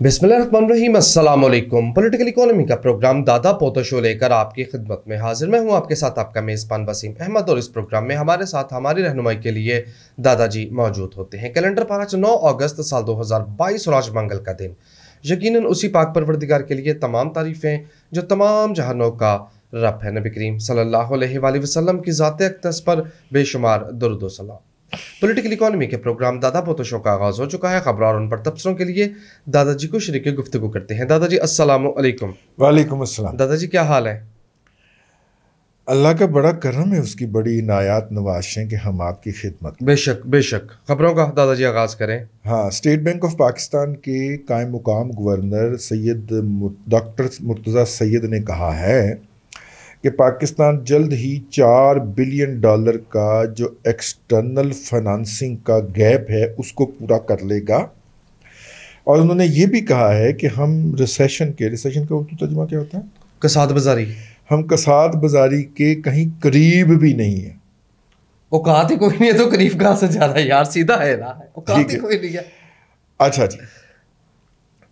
बिस्मिल्लाहिर्रहमानिर्रहीम, अस्सलाम वालेकुम। पॉलिटिकल इकोनॉमी का प्रोग्राम दादा पोता शो लेकर आपकी खिदमत में हाजिर मैं हूं, आपके साथ आपका मेज़बान वसीम अहमद। और इस प्रोग्राम में हमारे साथ हमारी रहनुमाई के लिए दादाजी मौजूद होते हैं। कैलेंडर पर आज 9 अगस्त साल 2022 और आज मंगल का दिन। यकीनन उसी पाक परवरदिगार के लिए तमाम तारीफ़ें जो तमाम जहानों का रब है। नबी करीम सल्लल्लाहु अलैहि वसल्लम की ज़ात अक़दस पर बेशुमार दुरूद व सलाम। पॉलिटिकल इकोनॉमी के प्रोग्राम दादा पोता शो का आगाज़ हो चुका है। खबरों और उन पर तबसरों के लिए दादाजी को शरीक गुफ्तगू करते हैं। दादाजी अस्सलाम वालेकुम। वालेकुम अस्सलाम। दादाजी क्या हाल है? अल्लाह का बड़ा करम है, उसकी बड़ी इनायत नवाज़ है कि हम आपकी खिदमत। बेशक बेशक। खबरों का दादाजी आगाज़ करें। हाँ, स्टेट बैंक ऑफ पाकिस्तान के कायम मुकाम गवर्नर सैयद डॉक्टर मुर्तजा सैद ने कहा है कि पाकिस्तान जल्द ही $4 बिलियन का जो एक्सटर्नल फाइनेंसिंग का गैप है उसको पूरा कर लेगा। और उन्होंने ये भी कहा है कि हम रिसेशन का उर्दू तर्जुमा क्या होता है? कसाद बाजारी। हम कसाद बाजारी के कहीं करीब भी नहीं है। औकात ही कोई नहीं है तो करीब कहाँ से ज़्यादा यार, सीधा है ना, औकात ही कोई नहीं है। अच्छा जी,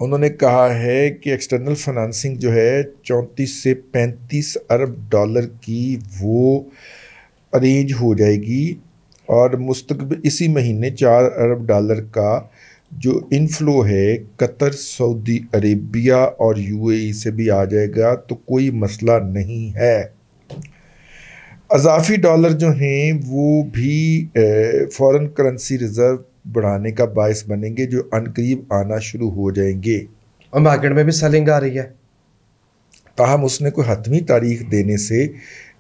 उन्होंने कहा है कि एक्सटर्नल फाइनेंसिंग जो है 34 से 35 अरब डॉलर की वो अरेंज हो जाएगी और मुस्तकबिल इसी महीने 4 अरब डॉलर का जो इनफ्लो है कतर, सऊदी अरेबिया और यूएई से भी आ जाएगा, तो कोई मसला नहीं है। अजाफी डॉलर जो हैं वो भी फॉरेन करेंसी रिज़र्व बढ़ाने का बायस बनेंगे, जो अनकरीब आना शुरू हो जाएंगे और मार्केट में भी सेलिंग आ रही है। ताहम उसने कोई हतमी तारीख देने से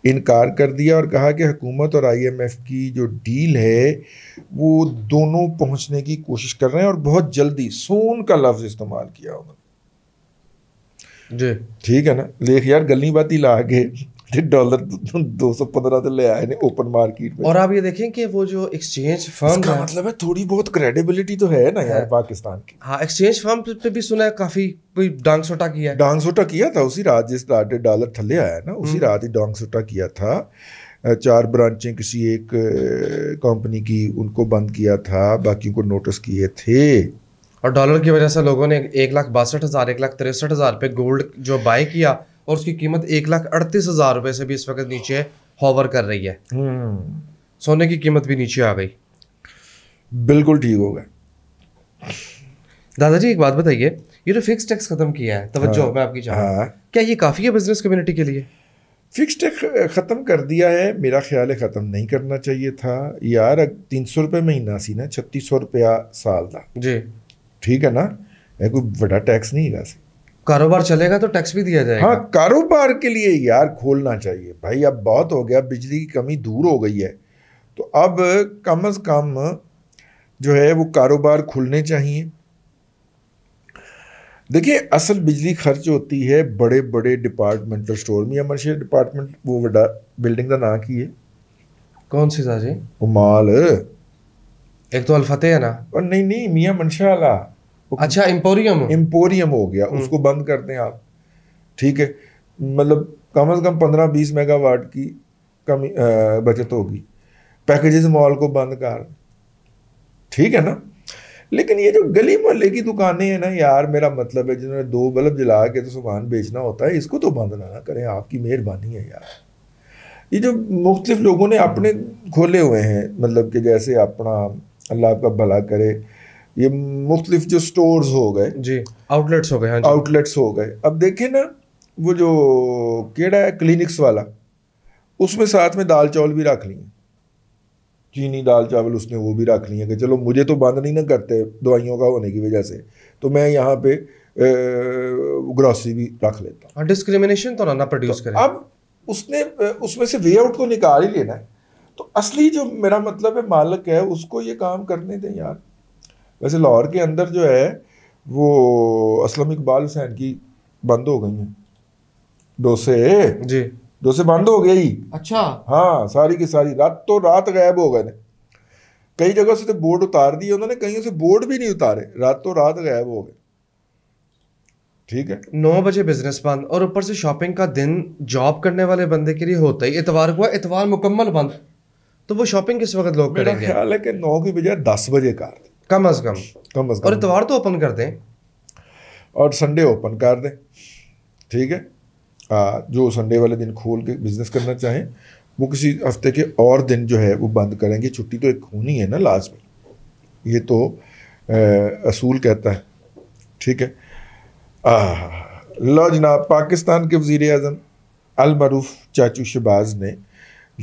इनकार कर दिया और कहा कि हुकूमत और आईएमएफ की जो डील है वो दोनों पहुंचने की कोशिश कर रहे हैं और बहुत जल्दी। सोन का लफ्ज़ इस्तेमाल किया उन्होंने जी, ठीक है ना। लेख यार गली बाती ला के डॉलर 215 से ले आए ने ओपन मार्केट में। और आप ये देखें कि वो जो एक्सचेंज फर्म का मतलब है थोड़ी बहुत क्रेडिबिलिटी तो है ना यार पाकिस्तान की। हाँ, एक्सचेंज फर्म पे भी सुना है काफी कोई डांग सोटा किया था उसी रात, जिस रात डॉलर थले आया ना उसी रात ही डांग सोटा किया था। 4 ब्रांचें किसी एक कंपनी की उनको बंद किया था, बाकी को नोटिस किए थे। और डॉलर की वजह से लोगों ने 1,62,000 1,63,000 पे गोल्ड जो बाय किया और उसकी कीमत 1,38,000 रुपए से भी इस वक्त नीचे होवर कर रही है। सोने की कीमत भी नीचे आ गई। बिल्कुल ठीक हो गया। दादाजी एक बात बताइए, ये जो फिक्स टैक्स खत्म किया है, तवज्जो मैं आपकी चाह रहा हूं, क्या ये काफ़ी है बिजनेस कम्युनिटी के लिए? फिक्स टैक्स ख़त्म कर दिया है, मेरा ख्याल है ख़त्म नहीं करना चाहिए था यार। 300 रुपये महीना सी ना, 3600 रुपया साल का जी, ठीक है ना, कोई बड़ा टैक्स नहीं है। कारोबार चलेगा तो टैक्स भी दिया जाएगा। हाँ, कारोबार के लिए यार खोलना चाहिए भाई। अब बहुत हो गया, बिजली की कमी दूर हो गई है, तो अब कम से कम जो है वो कारोबार खुलने चाहिए। देखिए, असल बिजली खर्च होती है बड़े बड़े डिपार्टमेंटल स्टोर में। अमरशेर डिपार्टमेंट वो बड़ा बिल्डिंग का ना की है कौन सी साजी उमाल, एक तो अल्फतेह है ना, और नहीं मियाँ मनशा अला, अच्छा एम्पोरियम हो गया, उसको बंद करते हैं आप, ठीक है। मतलब कम से कम 15-20 मेगावाट की कमी बचत होगी। पैकेजेस मॉल को बंद कर, ठीक है ना। लेकिन ये जो गली मोहल्ले की दुकानें हैं ना यार, मेरा मतलब है जिन्होंने 2 बल्ब जला के तो सामान बेचना होता है, इसको तो बंद ना करें, आपकी मेहरबानी है यार। ये जो मुख्तलिफ लोगों ने अपने खोले हुए हैं, मतलब कि जैसे अपना अल्लाह आपका भला करे, ये मुख्तलिफ जो स्टोर्स हो गए जी, आउटलेट्स हो गए, हाँ आउटलेट्स हो गए। अब देखें ना वो जो केड़ा है क्लिनिक्स वाला, उसमें साथ में दाल चावल भी रख लिए, चीनी दाल चावल उसने वो भी रख लिए कि चलो मुझे तो बंद नहीं ना करते दवाइयों का होने की वजह से, तो मैं यहाँ पे ग्रॉसरी भी रख लेता हूँ। डिस्क्रिमिनेशन तो ना प्रोड्यूस करें। अब उसने उसमें से वे आउट को निकाल ही लेना है, तो असली जो मेरा मतलब है मालिक है उसको ये काम करने दें यार। वैसे लाहौर के अंदर जो है वो असलम इकबाल हुसैन की बंद हो गई हैं डोसे बंद हो गई। अच्छा। हाँ, सारी की सारी रातों रात गायब हो गए। कई जगह से तो बोर्ड उतार दिए उन्होंने, कहीं से बोर्ड भी नहीं उतारे, रातों रात गायब हो गए, ठीक है। 9 बजे बिजनेस बंद और ऊपर से शॉपिंग का दिन जॉब करने वाले बंदे के लिए होता ही, इतवार हुआ, इतवार मुकम्मल बंद, तो वो शॉपिंग किस वक्त लोग करेंगे? मेरा ख्याल है कि 9 की बजाय 10 बजे कर कम अज कम, और इतवार तो ओपन कर दें। और संडे ओपन कर दें, ठीक है। जो संडे वाले दिन खोल के बिज़नेस करना चाहें वो किसी हफ्ते के और दिन जो है वो बंद करेंगे। छुट्टी तो एक होनी है ना लाजमी, ये तो असूल कहता है, ठीक है। लो जनाब, पाकिस्तान के वज़ीर आज़म अलमरूफ चाचू शबाज़ ने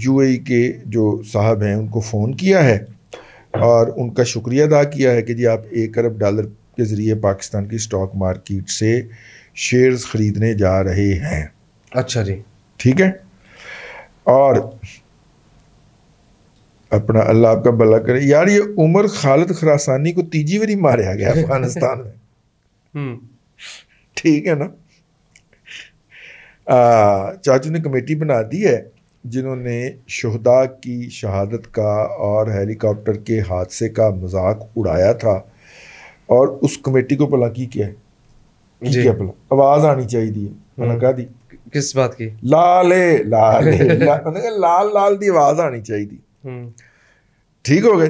यूएई के जो साहब हैं उनको फ़ोन किया है और उनका शुक्रिया अदा किया है कि जी आप $1 अरब के ज़रिए पाकिस्तान की स्टॉक मार्केट से शेयर्स ख़रीदने जा रहे हैं। अच्छा जी, ठीक है। और अपना अल्लाह आपका भला करे यार, ये उमर खालिद खरासानी को तीजी बारी मारा गया अफगानिस्तान में, ठीक है ना। चाचू ने कमेटी बना दी है जिन्होंने शहदा की शहादत का और हेलीकॉप्टर के हादसे का मजाक उड़ाया था, और उस कमेटी को भला की क्या है, जी क्या भला आवाज़ आनी चाहिए, मैंने कहा दी किस बात की, लाले लाले लाल लाल दी आवाज़ आनी चाहिए, ठीक हो गया।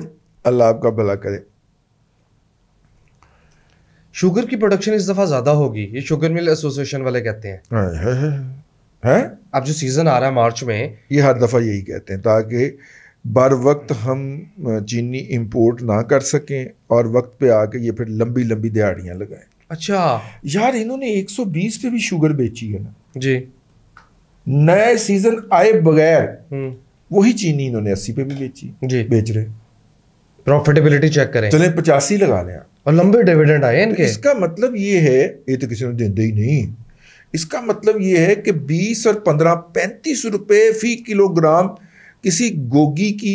अल्लाह आपका भला करे। शुगर की प्रोडक्शन इस दफ़ा ज़्यादा होगी, ये शुगर मिल एसोसिएशन वाले कहते हैं। है अब जो सीज़न आ रहा है मार्च में, ये हर दफ़ा यही कहते हैं ताकि बर वक्त हम चीनी इंपोर्ट ना कर सकें और वक्त पे आके ये फिर लंबी लंबी दिहाड़ियाँ लगाएं। अच्छा यार, इन्होंने 120 पे भी शुगर बेची है ना जी, नए सीज़न आए बगैर वही चीनी इन्होंने 80 पे भी बेची जी, बेच रहे। प्रॉफिटेबिलिटी चेक करें, चले 85 लगा लें और लंबे डिविडेंड आए इनके। तो इसका मतलब ये है, ये तो किसी ने देते ही नहीं, इसका मतलब ये है कि 20 और 15 35 रुपए फी किलोग्राम किसी गोगी की,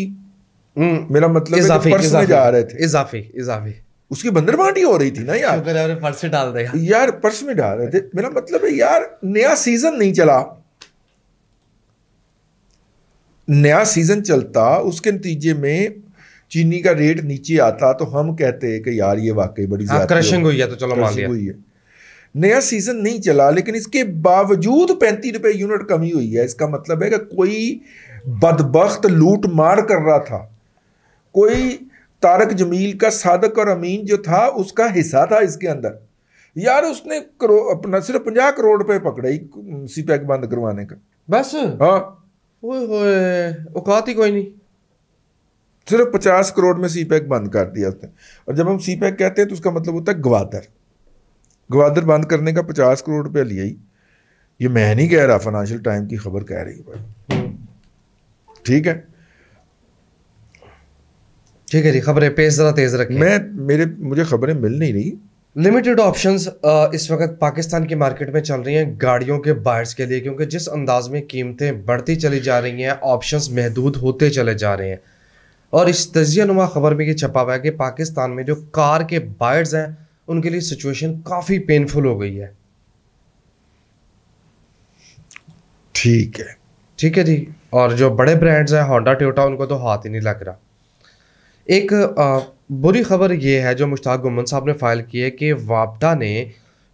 मेरा मतलब है कि पर्स में जा रहे थे, इजाफी उसकी बंदरबांटी हो रही थी ना यार, पर्स में डाल दिया यार, पर्स में डाल रहे थे। मेरा मतलब है यार, नया सीजन नहीं चला, नया सीजन चलता उसके नतीजे में चीनी का रेट नीचे आता तो हम कहते हैं कि यार ये वाकई बड़ी क्रशिंग हुई है, तो चलो मान लिया हुई है। नया सीजन नहीं चला लेकिन इसके बावजूद 35 रुपए यूनिट कमी हुई है। इसका मतलब है कि कोई बदबख्त लूट मार कर रहा था, कोई तारक जमील का सादक और अमीन जो था उसका हिस्सा था इसके अंदर यार, उसने अपना सिर्फ 50 करोड़ रुपए पकड़े ही सीपैक बंद करवाने का, बस। हाँ, औकात ही कोई नहीं, सिर्फ 50 करोड़ में सीपैक बंद कर दिया उसने। और जब हम सीपैक कहते हैं तो उसका मतलब होता है गुआदर, गुआदर बंद करने का 50 करोड़ रुपया लिया ही, ये मैं नहीं कह रहा, फाइनेंशल टाइम्स की खबर कह रही है भाई, ठीक है। ठीक है जी, खबरें पेश ज़रा तेज़ रखें। मुझे खबरें मिल नहीं रही। लिमिटेड ऑप्शंस इस वक्त पाकिस्तान की मार्केट में चल रही हैं गाड़ियों के बायर्स के लिए, क्योंकि जिस अंदाज में कीमतें बढ़ती चली जा रही हैं ऑप्शंस महदूद होते चले जा रहे हैं। और इस तजियानुमा खबर में ये छपा हुआ है कि पाकिस्तान में जो कार के बायर्स हैं उनके लिए सिचुएशन काफ़ी पेनफुल हो गई है। ठीक है, ठीक है जी। और जो बड़े ब्रांड्स हैं होंडा टोयोटा, उनको तो हाथ ही नहीं लग रहा। एक बुरी खबर ये है जो मुश्ताक गुमन साहब ने फाइल की है कि वापडा ने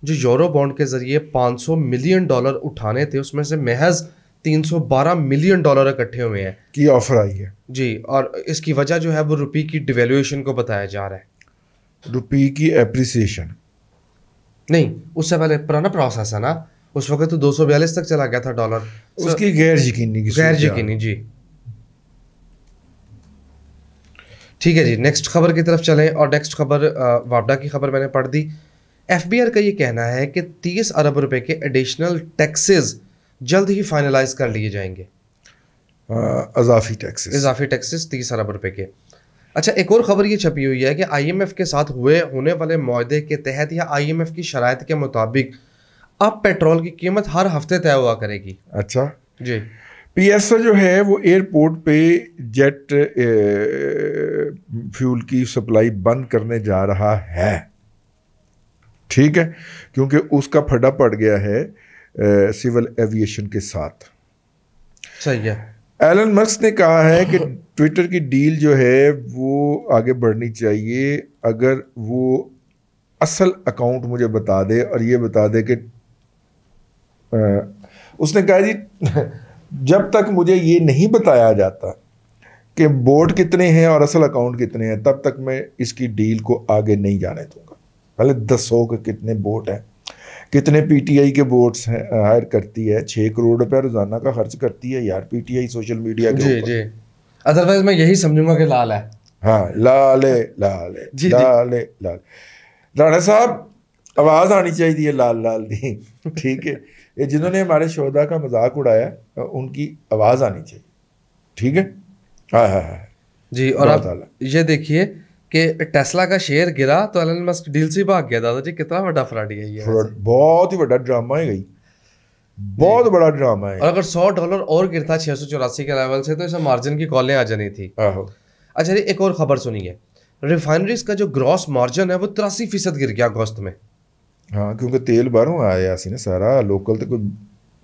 जो यूरो बॉन्ड के ज़रिए $500 मिलियन उठाने थे उसमें से महज $312 मिलियन इकट्ठे हुए हैं की ऑफर आई है जी। और इसकी वजह जो है वो रुपये की डिवेल्यूएशन को बताया जा रहा है, रुपये की एप्रिसिएशन नहीं, उससे पहले पुराना प्रोसेस है ना, उस वक्त तो 242 तक चला गया था डॉलर, उसकी गैर यकीनी जी। ठीक है जी, नेक्स्ट खबर की तरफ चलें। और नेक्स्ट खबर वापडा की खबर मैंने पढ़ दी। FBR का ये कहना है कि 30 अरब रुपए के एडिशनल टैक्सेस जल्द ही फाइनलाइज कर लिए जाएंगे, इजाफी टैक्सेस 30 अरब रुपए के। अच्छा, एक और खबर ये छपी हुई है कि IMF के साथ होने वाले मुआहदे के तहत या IMF की शराइत के मुताबिक अब पेट्रोल की कीमत हर हफ्ते तय हुआ करेगी। अच्छा जी, PSO जो है वो एयरपोर्ट पे जेट फ्यूल की सप्लाई बंद करने जा रहा है, ठीक है, क्योंकि उसका फड्डा पड़ गया है सिविल एविएशन के साथ। सही है। एलन मस्क ने कहा है कि ट्विटर की डील जो है वो आगे बढ़नी चाहिए अगर वो असल अकाउंट मुझे बता दे और ये बता दे कि उसने कहा जी जब तक मुझे ये नहीं बताया जाता कि बोर्ड कितने हैं और असल अकाउंट कितने हैं तब तक मैं इसकी डील को आगे नहीं जाने दूंगा। पहले दसो के कितने बोर्ड हैं कितने पीटीआई के बोर्ड्स हायर करती है, 6 करोड़ रुपए रोजाना का खर्च करती है यार पीटीआई सोशल मीडिया के ऊपर। अदरवाइज मैं यही समझूंगा कि लाल है। हाँ लाले लाले जी, लाले जी। लाल राणा साहब आवाज़ आनी चाहिए लाल लाल दी, ठीक है। जिन्होंने हमारे शोधा का मजाक उड़ाया उनकी आवाज़ आनी चाहिए, ठीक है। हाँ हाँ हाँ जी। और आप ये देखिए कि टेस्ला का शेयर गिरा तो एलन मस्क डील से भाग गया। दादाजी कितना बड़ा फ्रॉड है ये, बहुत ही बड़ा ड्रामा है गई, बहुत बड़ा ड्रामा है। और अगर $100 और गिरता 684 के लेवल से तो इसे मार्जिन की कॉलें आ जानी थी। अच्छा जी एक और खबर सुनिए, रिफाइनरीज का जो ग्रॉस मार्जिन है वो 83% गिर गया अगस्त में। हाँ क्योंकि तेल बाहरों आया सी ना सारा, लोकल तो कोई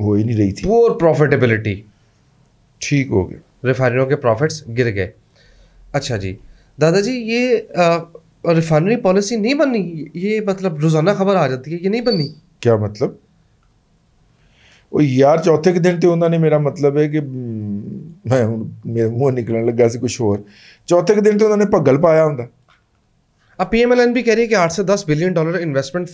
हो ही नहीं रही थी। और प्रॉफिटेबिलिटी ठीक हो गई, रिफाइनरियों के प्रॉफिट्स गिर गए। अच्छा जी दादाजी ये रिफाइनरी पॉलिसी नहीं बननी, ये मतलब रोजाना खबर आ जाती है ये नहीं बननी। क्या मतलब वो यार चौथे के दिन तो उन्होंने, मेरा मतलब है कि मैं मेरा मुँह निकलने लगा सी कुछ और, चौथे के दिन तो उन्होंने पगल पाया होंगे। अब पीएमएलएन भी कह रही है कि 8 से 10 billion dollar investment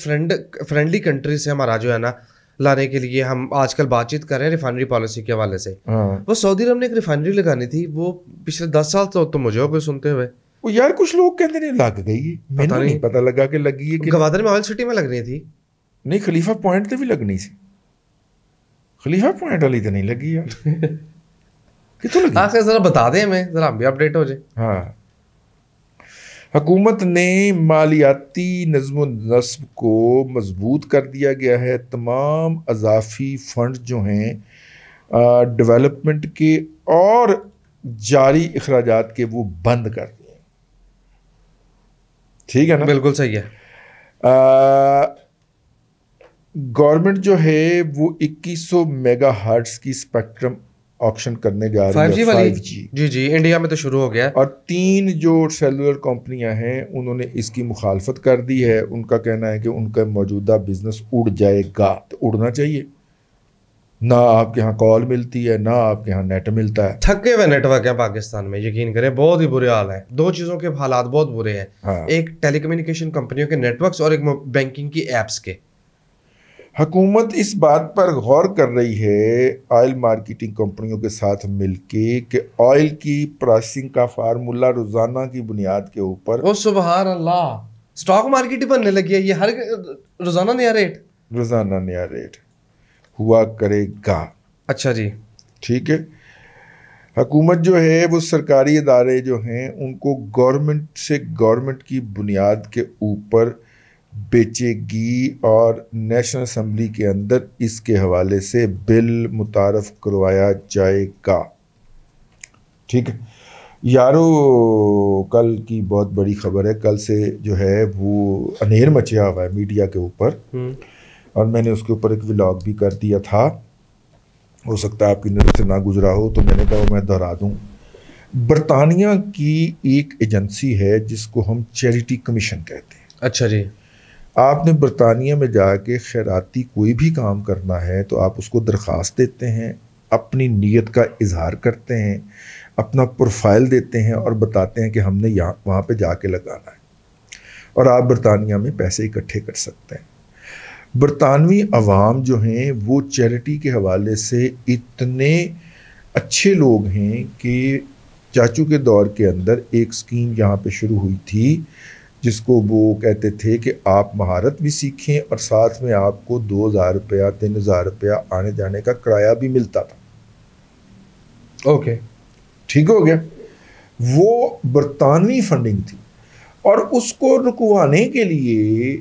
friendly country से हमारा जो है ना लाने के लिए हम आजकल बातचीत कर रहे हैं रिफाइनरी पॉलिसी के हवाले से। वो सऊदी अरब ने एक रिफाइनरी लगानी थी वो पिछले 10 साल तो मुझे कोई सुनते हुए वो यार कुछ लोग कहते नहीं लग गई, पता नहीं पता लगा कि लगी है कि गुआदर में ऑयल सिटी में लगनी थी, नहीं खलीफा पॉइंट पे भी लगनी थी, खलीफा पॉइंट वाली तो नहीं लगी यार कितों लगी आखिर जरा बता दें हमें, जरा हम भी अपडेट हो जाए। हाँ हुकूमत ने मालियाती नज़्म नस्ब को मजबूत कर दिया गया है, तमाम अजाफी फंड जो हैं डेवलपमेंट के और जारी अखराजात के वो बंद कर दिए, ठीक है ना। बिल्कुल सही है। गवर्नमेंट जो है वो 2100 मेगाहर्ट्ज़ की स्पेक्ट्रम ऑक्शन करने जा रही है 5G। जी जी इंडिया में तो शुरू हो गया है। और 3 जो सेलुलर कंपनियां हैं उन्होंने इसकी मुखालफत कर दी है, उनका कहना है कि उनका मौजूदा बिजनेस उड़ जाएगा। तो उड़ना चाहिए ना, आपके यहाँ कॉल मिलती है ना आपके यहाँ नेट मिलता है, थके हुए नेटवर्क है पाकिस्तान में, यकीन करें बहुत ही बुरे हाल है। 2 चीज़ों के हालात बहुत बुरे हैं। हाँ। एक टेलीकम्युनिकेशन कंपनियों के नेटवर्क और एक बैंकिंग की एप्स के। हुकूमत इस बात पर गौर कर रही है ऑयल मार्केटिंग कंपनियों के साथ मिलके कि ऑयल की प्राइसिंग का फार्मूला रोजाना की बुनियाद के ऊपर। ओ सुभान अल्लाह, स्टॉक मार्केट ही बनने लगी है ये, हर रोजाना नया रेट, रोजाना नया रेट हुआ करेगा। अच्छा जी ठीक है। हुकूमत जो है वो सरकारी इदारे जो हैं उनको गवर्नमेंट से गवर्नमेंट की बुनियाद के ऊपर बेचेगी और नेशनल असम्बली के अंदर इसके हवाले से बिल मुतारफ करवाया जाएगा, ठीक है। यारो कल की बहुत बड़ी खबर है, कल से जो है वो अनेर मचा हुआ है मीडिया के ऊपर और मैंने उसके ऊपर एक व्लॉग भी कर दिया था, हो सकता है आपकी नज़र से ना गुजरा हो, तो मैंने कहा मैं दोहरा दूँ। बरतानिया की एक एजेंसी है जिसको हम चैरिटी कमीशन कहते हैं। अच्छा जी। आपने बरतानिया में जाके खैराती कोई भी काम करना है तो आप उसको दरख्वास्त देते हैं, अपनी नीयत का इजहार करते हैं, अपना प्रोफाइल देते हैं और बताते हैं कि हमने यहाँ वहाँ पे जाके लगाना है और आप बरतानिया में पैसे इकट्ठे कर सकते हैं। बरतानवी अवाम जो हैं वो चैरिटी के हवाले से इतने अच्छे लोग हैं कि चाचू के दौर के अंदर एक स्कीम यहाँ पर शुरू हुई थी जिसको वो कहते थे कि आप महारत भी सीखें और साथ में आपको 2000 रुपया 3000 रुपया आने जाने का किराया भी मिलता था। ओके ठीक हो गया। वो बरतानवी फंडिंग थी और उसको रुकवाने के लिए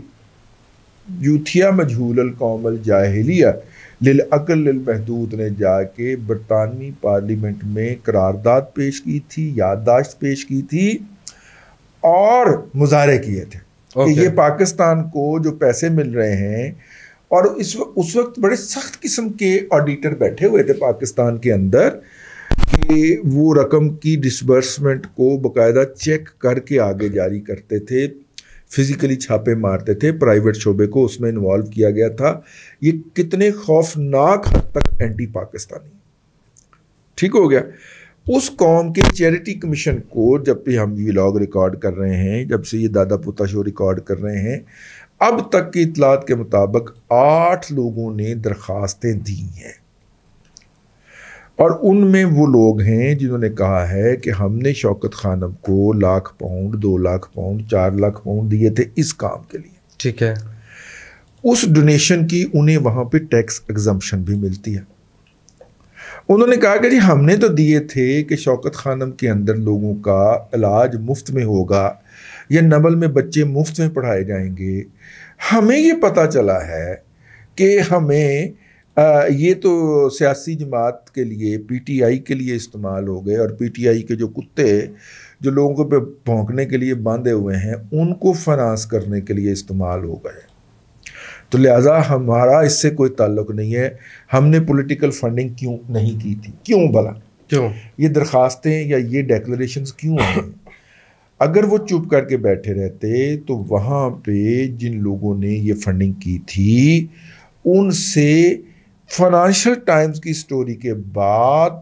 यूथिया मजहूल कौमल जाहिलिया लिल अकल लिल महदूद ने जाके बरतानवी पार्लियामेंट में करारदाद पेश की थी, याददाश्त पेश की थी और मुजाहरे किए थे कि ये पाकिस्तान को जो पैसे मिल रहे हैं। और उस वक्त बड़े सख्त किस्म के ऑडिटर बैठे हुए थे पाकिस्तान के अंदर कि वो रकम की डिसबर्समेंट को बकायदा चेक करके आगे जारी करते थे, फिज़िकली छापे मारते थे, प्राइवेट शोबे को उसमें इन्वॉल्व किया गया था। ये कितने खौफनाक हद तक एंटी पाकिस्तानी, ठीक हो गया। उस कौम के चैरिटी कमीशन को जब भी हम व्लॉग रिकॉर्ड कर रहे हैं, जब से ये दादा पोता शो रिकॉर्ड कर रहे हैं, अब तक की इतलात के मुताबिक 8 लोगों ने दरख्वास्तें दी हैं और उनमें वो लोग हैं जिन्होंने कहा है कि हमने शौकत खानम को 1 lakh pound 2 lakh pound 4 lakh pound दिए थे इस काम के लिए। ठीक है, उस डोनेशन की उन्हें वहाँ पे टैक्स एग्जम्पशन भी मिलती है। उन्होंने कहा कि जी हमने तो दिए थे कि शौकत खानम के अंदर लोगों का इलाज मुफ्त में होगा या नमल में बच्चे मुफ्त में पढ़ाए जाएंगे। हमें ये पता चला है कि हमें ये तो सियासी जमात के लिए पीटीआई के लिए इस्तेमाल हो गए और पीटीआई के जो कुत्ते जो लोगों पे भौंकने के लिए बांधे हुए हैं उनको फाइनेंस करने के लिए इस्तेमाल हो गए, तो लिहाजा हमारा इससे कोई ताल्लुक नहीं है। हमने पॉलिटिकल फंडिंग क्यों नहीं की थी? क्यों भला, क्यों ये दरखास्तें या ये डेक्लरेशंस क्यों हैं? अगर वो चुप करके बैठे रहते तो वहाँ पे जिन लोगों ने ये फंडिंग की थी उनसे फाइनेंशल टाइम्स की स्टोरी के बाद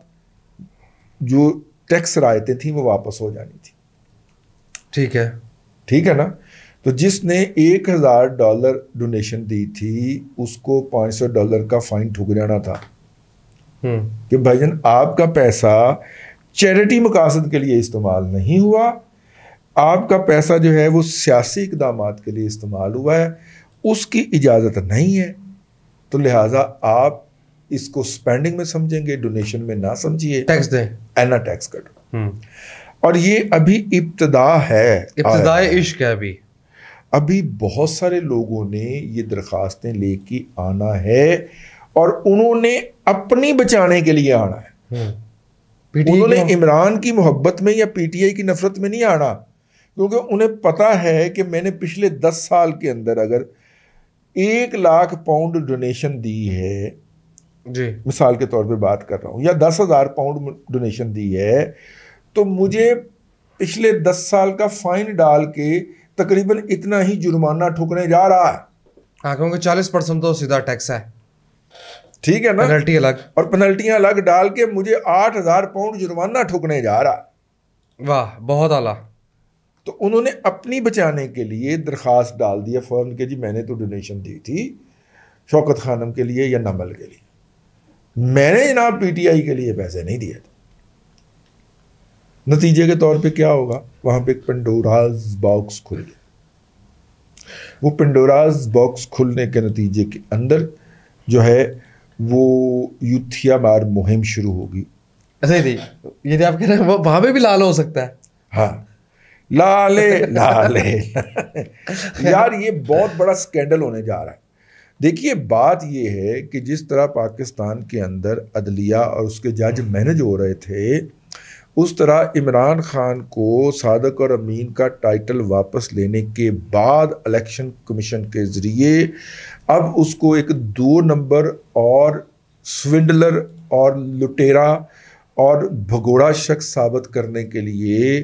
जो टैक्स रायतें थी वो वापस हो जानी थी। ठीक है, ठीक है ना। तो जिसने $1000 डोनेशन दी थी उसको $500 का फाइन ठुक जाना था कि भाईजान आपका पैसा चैरिटी मकासद के लिए इस्तेमाल नहीं हुआ, आपका पैसा जो है वो सियासी इकदामात के लिए इस्तेमाल हुआ है, उसकी इजाज़त नहीं है। तो लिहाजा आप इसको स्पेंडिंग में समझेंगे, डोनेशन में ना समझिए, टैक्स दें एना टैक्स कटो। और ये अभी इब्तदा है, इब्तदाए इश्क है। अभी बहुत सारे लोगों ने ये दरख्वास्तें लेके आना है और उन्होंने अपनी बचाने के लिए आना है। उन्होंने इमरान की मोहब्बत में या पीटीआई की नफरत में नहीं आना, क्योंकि उन्हें पता है कि मैंने पिछले 10 साल के अंदर अगर 1 लाख पाउंड डोनेशन दी है जी, मिसाल के तौर पे बात कर रहा हूँ, या 10,000 पाउंड डोनेशन दी है, तो मुझे पिछले 10 साल का फाइन डाल के तकरीबन इतना ही जुर्माना ठुकने जा रहा है। हाँ, क्योंकि 40% तो सीधा टैक्स है, ठीक है ना, पेनल्टी अलग, और पेनल्टियां अलग डाल के मुझे 8,000 पाउंड जुर्माना ठुकने जा रहा है। वाह, बहुत आला। तो उन्होंने अपनी बचाने के लिए दरख्वास्त डाल दिया फौरन के जी मैंने तो डोनेशन दी थी शौकत खानम के लिए या नमल के लिए, मैंने जनाब पीटीआई के लिए पैसे नहीं दिए थे। नतीजे के तौर पे क्या होगा, वहाँ पे एक पेंडोराज बॉक्स खुल गया। वो पेंडोराज बॉक्स खुलने के नतीजे के अंदर जो है वो यूथिया मार मुहिम शुरू होगी। ऐसे ही ये आप कह रहे हैं वहाँ पे भी लाल हो सकता है। हाँ, लाले लाले यार ये बहुत बड़ा स्कैंडल होने जा रहा है। देखिए बात ये है कि जिस तरह पाकिस्तान के अंदर अदलिया और उसके जज मैनेज हो रहे थे, उस तरह इमरान खान को सादक और अमीन का टाइटल वापस लेने के बाद इलेक्शन कमीशन के ज़रिए अब उसको एक 2 नंबर और स्विंडलर और लुटेरा और भगोड़ा शख्स साबित करने के लिए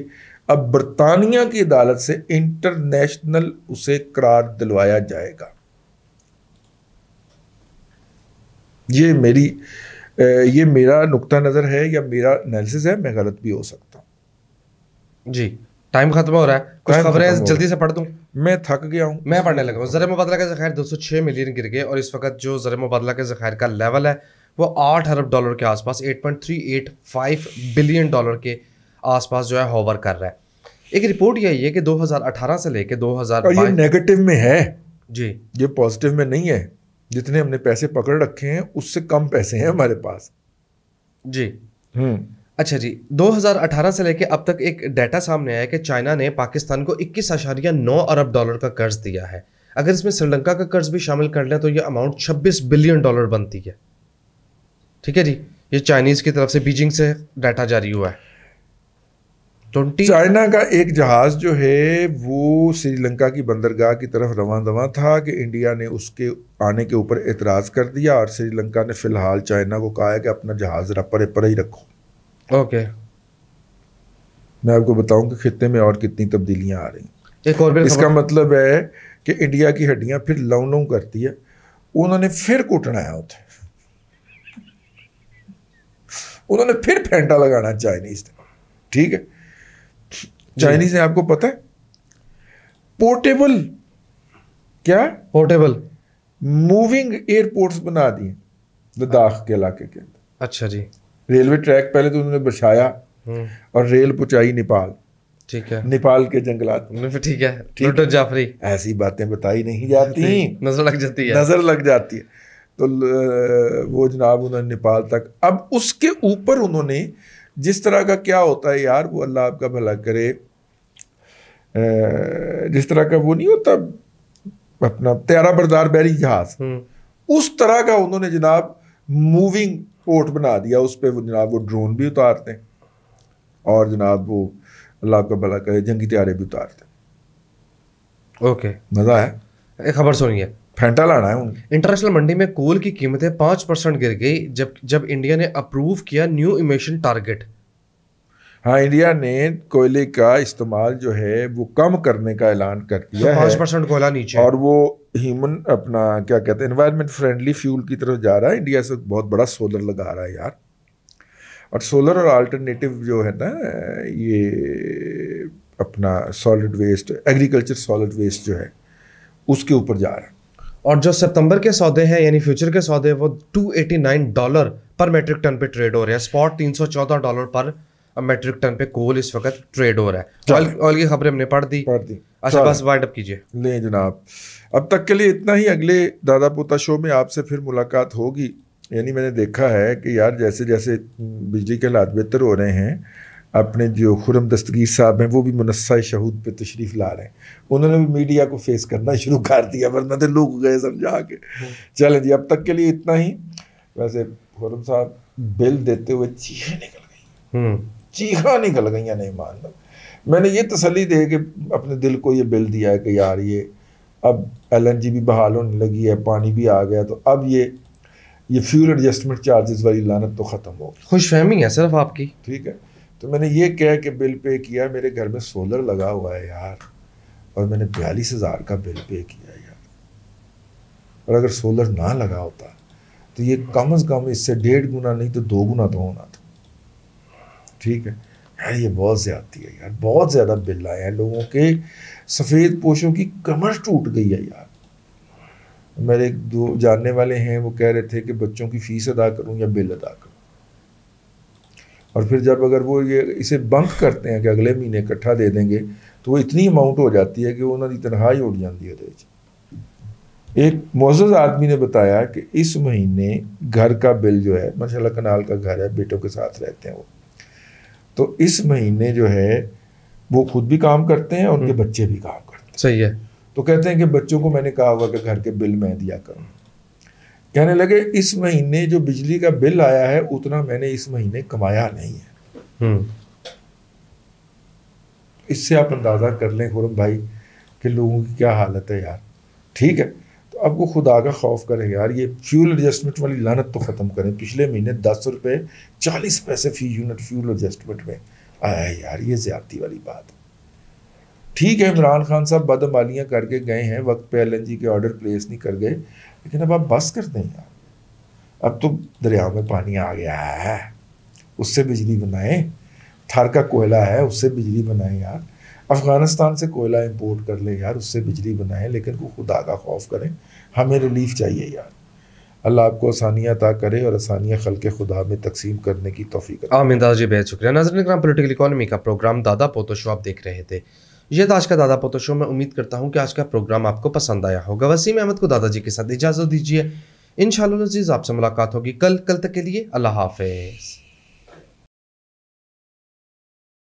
अब बरतानिया की अदालत से इंटरनेशनल उसे करार दिलवाया जाएगा। ये मेरा नुक्ता नज़र है या मेरा एनालिसिस है, मैं गलत भी हो सकता हूँ। जी, टाइम खत्म हो रहा है, कुछ खबरें जल्दी से पढ़ दूँ, मैं थक गया हूँ, मैं पढ़ने लगा हूँ। ज़र मुबादला के ज़ख़ायर 206 मिलियन गिर गए और इस वक्त जो ज़र मुबादला के ज़ख़ायर का लेवल है वो $8 अरब के आसपास, 8.385 बिलियन डॉलर के आसपास जो है होवर कर रहा है। एक रिपोर्ट यही है कि 2018 से लेकर 2022 नेगेटिव में है जी, ये पॉजिटिव में नहीं है। जितने हमने पैसे पकड़ रखे हैं उससे कम पैसे हैं हमारे पास जी। अच्छा जी, 2018 से लेके अब तक एक डाटा सामने आया कि चाइना ने पाकिस्तान को 21.9 अरब डॉलर का कर्ज दिया है। अगर इसमें श्रीलंका का कर्ज भी शामिल कर लें तो ये अमाउंट $26 बिलियन बनती है। ठीक है जी, ये चाइनीज की तरफ से बीजिंग से डाटा जारी हुआ है। चाइना का एक जहाज़ जो है वो श्रीलंका की बंदरगाह की तरफ रवाना था कि इंडिया ने उसके आने के ऊपर एतराज़ कर दिया और श्रीलंका ने फ़िलहाल चाइना को कहा है कि अपना जहाज़ परे परे ही रखो। ओके, मैं आपको बताऊं कि खित्ते में और कितनी तब्दीलियां आ रही। एक और इसका मतलब है कि इंडिया की हड्डियाँ फिर लौं लौं करती है, उन्होंने फिर कूटना है, उन्होंने फिर फेंटा लगाना चाइनीज़। ठीक है, चाइनीज है, आपको पता है पोर्टेबल क्या पोर्टेबल मूविंग एयरपोर्ट्स बना दिए लद्दाख के इलाके के अंदर। अच्छा जी। रेलवे ट्रैक पहले तो उन्होंने बिछाया और रेल पहुंचाई नेपाल, ठीक है, नेपाल के जंगलात में, ठीक है, लुटो जाफरी, ऐसी बातें बताई नहीं जाती, नजर लग जाती है, नजर लग जाती है। तो वो जनाब उन्होंने नेपाल तक, अब उसके ऊपर उन्होंने जिस तरह का क्या होता है यार, वो अल्लाह आपका भला करे, जिस तरह का वो नहीं होता अपना त्यारा बरदार बहरी जहाज, उस तरह का उन्होंने जनाब मूविंग पोर्ट बना दिया। उस पर वो जनाब वो ड्रोन भी उतारते हैं और जनाब वो अल्लाह आपका भला करे जंगी त्यारे भी उतारते हैं। ओके, मज़ा है। एक खबर सुनिए, फैंटा लाना है उन्हें। इंटरनेशनल मंडी में कोल की कीमतें 5% गिर गई जब इंडिया ने अप्रूव किया न्यू इमिशन टारगेट। हाँ, इंडिया ने कोयले का इस्तेमाल जो है वो कम करने का ऐलान कर दिया, 5% कोयला नीचे, और वो ह्यूमन अपना क्या कहते हैं एनवायरनमेंट फ्रेंडली फ्यूल की तरफ जा रहा है। इंडिया से बहुत बड़ा सोलर लगा रहा है यार, और सोलर और अल्टरनेटिव जो है ना ये अपना solid waste, agriculture solid waste जो है उसके ऊपर जा रहा है। और जो सितंबर के सौदे हैं यानी फ्यूचर के सौदे, वो $289 पर मेट्रिक टन पे ट्रेड हो रहे हैं। स्पॉट $314 पर मेट्रिक टन पे कोल इस वक्त ट्रेड हो रहा है। ऑयल की खबरें हमने पढ़ दी। अच्छा, बस वाइंड अप कीजिए। ले जनाब, अब तक के लिए इतना ही। अगले दादा पोता शो में आपसे फिर मुलाकात होगी। यानी मैंने देखा है कि यार जैसे जैसे बिजली के हालात बेहतर हो रहे हैं, अपने जो खुरम दस्तगीर साहब हैं वो भी मुनस्सा शहूद पे तशरीफ़ ला रहे हैं, उन्होंने भी मीडिया को फेस करना शुरू कर दिया, वरना तो लोग गए समझा के। चलें जी, अब तक के लिए इतना ही। वैसे खुरम साहब बिल देते हुए चीखें निकल गई या नहीं मानना। मैंने ये तसली दे के अपने दिल को ये बिल दिया है कि यार ये अब LNG भी बहाल होने लगी है, पानी भी आ गया, तो अब ये फ्यूल एडजस्टमेंट चार्जेस वाली लानत तो ख़त्म हो गई। खुशफहमी है सिर्फ आपकी, ठीक है। तो मैंने ये कह के बिल पे किया। मेरे घर में सोलर लगा हुआ है यार, और मैंने 42,000 का बिल पे किया यार, और अगर सोलर ना लगा होता तो ये कम से कम इससे 1.5 गुना नहीं तो 2 गुना तो होना था, ठीक है यार। ये बहुत ज़्यादा है यार, बहुत ज़्यादा बिल आए हैं, लोगों के सफ़ेद पोशों की कमर टूट गई है यार। मेरे 2 जानने वाले हैं, वो कह रहे थे कि बच्चों की फीस अदा करूं या बिल अदा करूं, और फिर जब अगर वो ये इसे बंक करते हैं कि अगले महीने इकट्ठा दे देंगे, तो वो इतनी अमाउंट हो जाती है कि उन्होंने तनहाई उड़ जाती है। एक मोअज़्ज़ज़ आदमी ने बताया कि इस महीने घर का बिल जो है, माशाल्लाह कनाल का घर है, बेटों के साथ रहते हैं वो, तो इस महीने जो है वो खुद भी काम करते हैं, उनके बच्चे भी काम करते हैं, सही है। तो कहते हैं कि बच्चों को मैंने कहा हुआ कि घर के बिल मैं दिया करूँ, कहने लगे इस महीने जो बिजली का बिल आया है उतना मैंने इस महीने कमाया नहीं है। इससे आप अंदाजा कर लें खुरम भाई कि लोगों की क्या हालत है यार, ठीक है। तो आपको खुदा का खौफ करें यार, ये फ्यूल एडजस्टमेंट वाली लानत तो ख़त्म करें। पिछले महीने 10 रुपये 40 पैसे फी यूनिट फ्यूल एडजस्टमेंट में आया है यार, ये ज़्यादती वाली बात है, ठीक है। इमरान खान साहब बदमालियाँ करके गए हैं, वक्त पे LNG के ऑर्डर प्लेस नहीं कर गए, लेकिन अब आप बस करते हैं यार, अब तो दरिया में पानी आ गया है, उससे बिजली बनाएं, थार का कोयला है उससे बिजली बनाएं यार, अफगानिस्तान से कोयला इंपोर्ट कर लें यार, उससे बिजली बनाएं, लेकिन वो खुदा का खौफ करें। हमें रिलीफ चाहिए यार, अल्लाह आपको आसानियाँ अता करे और आसानियाँ खल्के खुदा में तकसीम करने की तौफीक। आमीन दादा जी, बेहद शुक्रिया। नाज़रीन किराम, पॉलिटिकल इकॉनमी का प्रोग्राम दादा पोता शो आप देख रहे थे। ये था आज का दादा पोता शो। मैं उम्मीद करता हूँ कि आज का प्रोग्राम आपको पसंद आया होगा। वसीम अहमद को दादाजी के साथ इजाज़त दीजिए। इंशाअल्लाह आपसे मुलाकात होगी कल तक के लिए अल्लाह हाफ़िज़।